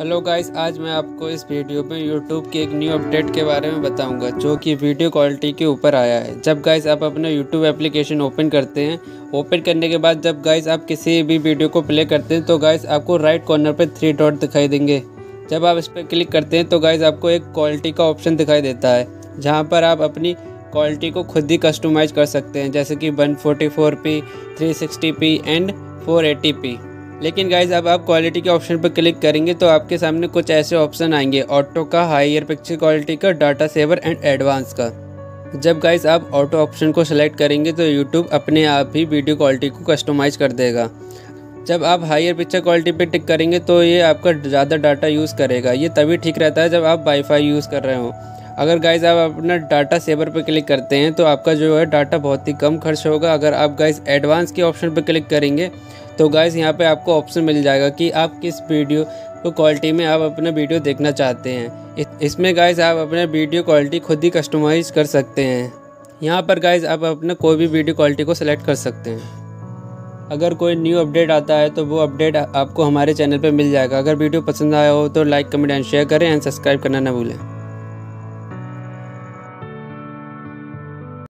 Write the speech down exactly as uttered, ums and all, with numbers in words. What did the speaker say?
Hello guys, आज मैं आपको इस वीडियो में YouTube की एक न्यू अपडेट के बारे में बताऊंगा जो कि वीडियो क्वालिटी के ऊपर आया है। जब गाइस आप अपना YouTube एप्लीकेशन ओपन करते हैं, ओपन करने के बाद जब गाइस आप किसी भी वीडियो को प्ले करते हैं तो गाइस आपको राइट कॉर्नर पर थ्री डॉट दिखाई देंगे। जब आप इस पर क्लिक करते हैं तो गाइस आपको एक क्वालिटी का ऑप्शन दिखाई देता है जहाँ पर आप अपनी क्वालिटी को खुद ही कस्टमाइज़ कर सकते हैं, जैसे कि one forty four p, three sixty p and four eighty p. लेकिन गाइज़ अब आप क्वालिटी के ऑप्शन पर क्लिक करेंगे तो आपके सामने कुछ ऐसे ऑप्शन आएंगे, ऑटो का, हाईयर पिक्चर क्वालिटी का, डाटा सेवर एंड एडवांस का। जब गाइज़ आप ऑटो ऑप्शन को सिलेक्ट करेंगे तो YouTube अपने आप ही वीडियो क्वालिटी को कस्टमाइज़ कर देगा। जब आप हाईयर पिक्चर क्वालिटी पर टिक करेंगे तो ये आपका ज़्यादा डाटा यूज़ करेगा। ये तभी ठीक रहता है जब आप वाईफाई यूज़ कर रहे हो। अगर गाइज़ आप अपना डाटा सेवर पर क्लिक करते हैं तो आपका जो है डाटा बहुत ही कम खर्च होगा। अगर आप गाइज़ एडवांस के ऑप्शन पर क्लिक करेंगे तो गाइज़ यहाँ पे आपको ऑप्शन मिल जाएगा कि आप किस वीडियो को क्वालिटी में आप अपना वीडियो देखना चाहते हैं। इसमें गाइज़ आप अपना वीडियो क्वालिटी खुद ही कस्टमाइज़ कर सकते हैं। यहाँ पर गाइज़ आप अपना कोई भी वीडियो क्वालिटी को सिलेक्ट कर सकते हैं। अगर कोई न्यू अपडेट आता है तो वो अपडेट आपको हमारे चैनल पर मिल जाएगा। अगर वीडियो पसंद आया हो तो लाइक, कमेंट एंड शेयर करें एंड सब्सक्राइब करना ना भूलें।